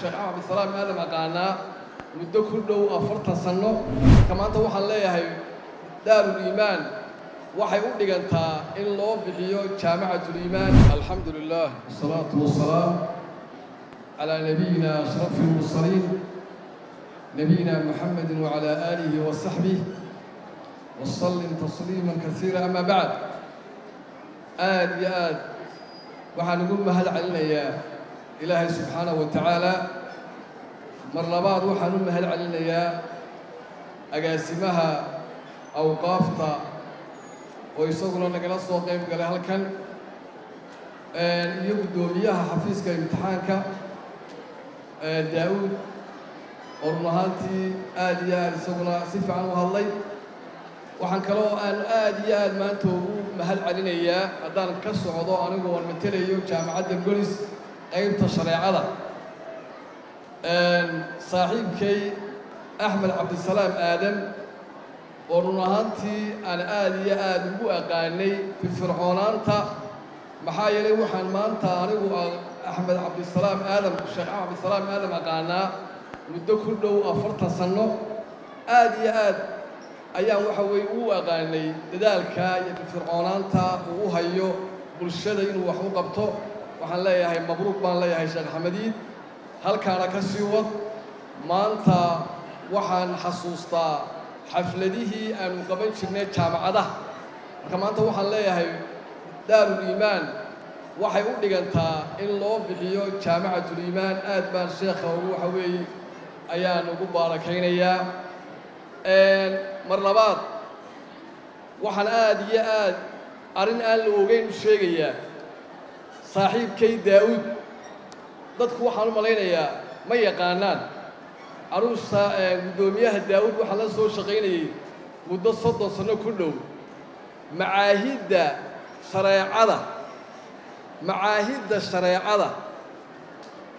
شعب السلام هذا مكانه مدة كله أفرط سنة كمان توه حليها دار الإيمان وحيقول لك أنت إن الله بحياة جامعة الإيمان. الحمد لله والصلاة والسلام على نبينا أشرف المرسلين نبينا محمد وعلى آله وصحبه وسلم تسليما كثيرا. أما بعد آد وحنقول ما هذا علينا يا إلهي سبحانه وتعالى مرلبات وحنم هل علينا يا أقاسمها أو قافطة ويصغر لنا قلص وقيم قال هل كان يبدو مياها حفيظك امتحانك داود ورنهاتي آديا يصغر صفة عنه هاللي وحنكلو أن آديا ما أنتو مهل علينا يا أدان كسر عضو أنا جوا المتلي جامعة الجوليس أنت شريعة صاحب كي أحمد عبد السلام آدم ورنهانتي أن آدي آدم وأغاني في فرعون أنت محايلي وحن ما أنت أحمد عبد السلام آدم شريعة عبد السلام آدم أغانا مدة كله أفرط سنة آدي آدم أيام وحوي وأغاني لذلك في فرعون أنت وهيو برشدين وحوقبته وحن لا يهاي مبروك بان لا يهاي شيخ حمديد هل كان كسيوة ما أنت وحن حسوستا حفلته أن قبل شرنيت جامعة كما أنت وحن لا يهاي دار الإيمان وحيقول لك أنت إن الله بحياة جامعة الإيمان آدمان شيخ وروحوي أيان وقباركين أيام مرلبات وحن آد يا آد أرن آل وغين الشيخ صاحب كي داود ضدك وحنا مالينا يا ما يقانان عروس دومياه داود وحنا سو شقيني مدة صد صنو كله معاهد شريعة معاهد شريعة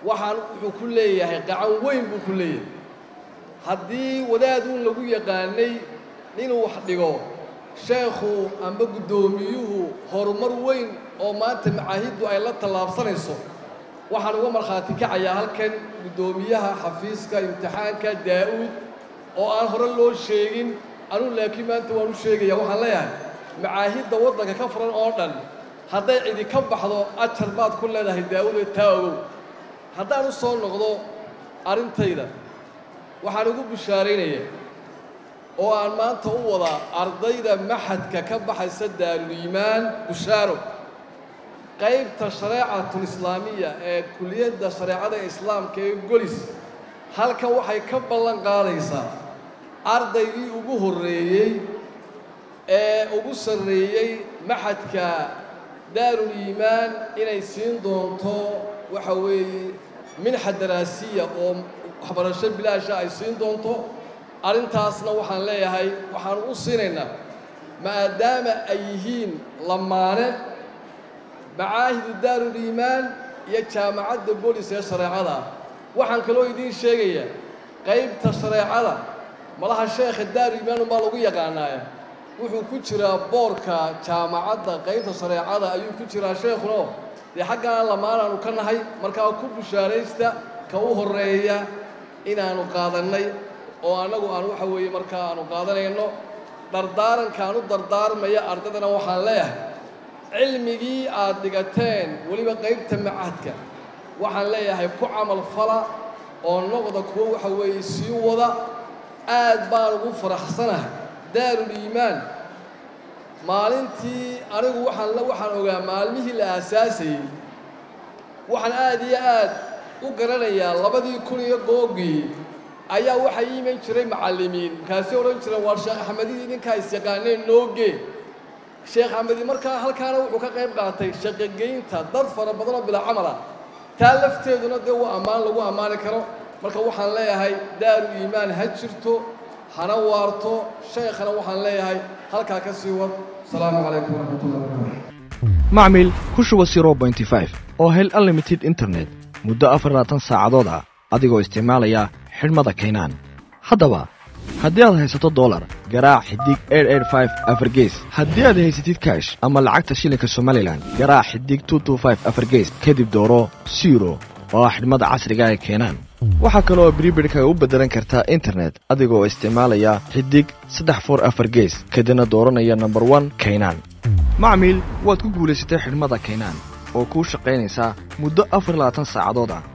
وحنا كلية قاعد وين بكلية هدي ودادون لقوا يقاني نينو وحديقو شيخو أم بقدوميوه هرمر وين أو ما تمعهد أي لا تلابسنيسو وحنو مرخاتك عيال كان قدوميها حفيزك امتحانك داود أو أنا هرلو شيئين أنا لكن ما أنت وأنا شيئين يا وحنا يعني معاهد وضعك كفرا أردن هذا عندي كم حضو أكثر بعد كل هذا داود التاو هذا أنا صار نقضه أرنتيدا وحنو بشاريني oo aan maanta u wada ardayda maxadka ka baxaysa daarul iimaan bushaaro qaybta shariicada islaamiga ee kulliyadda shariicada islaamka ee Golis halka waxay ka ballan qaadaysaa ardaygii ugu horeeyay ee ugu sareeyay maxadka daarul iimaan inay siin doonto waxa weeye minhaj daraasiya oo waxbarasho bilaash ah ay siin doonto arintaasna waxaan leeyahay waxaan u siinaynaa maadaama ay yihiin lamaane baahida daarul iimaan iyo jaamacadda booliska shariicada waxaan kaloo idin sheegayaa qaybta shariicada malaha sheekh daarul iimaan ma lagu yaqaanaa wuxuu ku jiraa boorka jaamacadda qaybta shariicada ayuu ku jiraa sheekhno ee xagga lamaan aanu ka nahay markaa ku bushaareysta ka u horeeya inaanu qaadanay وأناقو أنا حوي مركان وقادنا إنه دردارن كانوا دردار ما يأردنا وحلايا علمي عادقتين ولي بقيب تمعتك وحلايا هيكون عمل فلا ونقض كوه حوي سيوضة آد بارو فرح سنة دار الإيمان مالنتي أنا وحلا وحلا مالمه الأساسي وحلا آدي آد وقرنا يا الله بدي يكون يجوجي ayaa waxa iiman jiray macallimiin kaasi oran jiray war sheekh Ahmadi idin ka isaqaanay nooge sheekh Ahmadi markaa halkaana wuxuu ka qayb qaatay shaqageynta dad fara badan bila amala taalafteeduna dee waa amaan lagu amaanay karo marka waxaan leeyahay daarul iimaan ha jirto hana waarto sheekhana waxaan leeyahay halka ka sii wad salaamu calaykum warahmatullahi wabarakatuh macmil kushuba 0.5 oo hel unlimited internet muddo 24 saacadood ah adigoo isticmaalaya xirmada Keenan haddaba haddii aad haysato $, garaac xidig 885 afargeys haddii aad haysatid cash ama lacagta shilinka Soomaaliland garaac xidig 225 afargeys kadib dooro 0 waaxidnimada casriga ee keenaan. Waxaa kaloo prepaid-ka u beddelan kartaa internet adigoo isticmaalaya xidig 344 gees kadibna dooranaya number 1 keenaan. Macmiil waad ku guulaysatay xidhmada keenaan oo ku shaqaynaysa muddo 24 saacadood ah.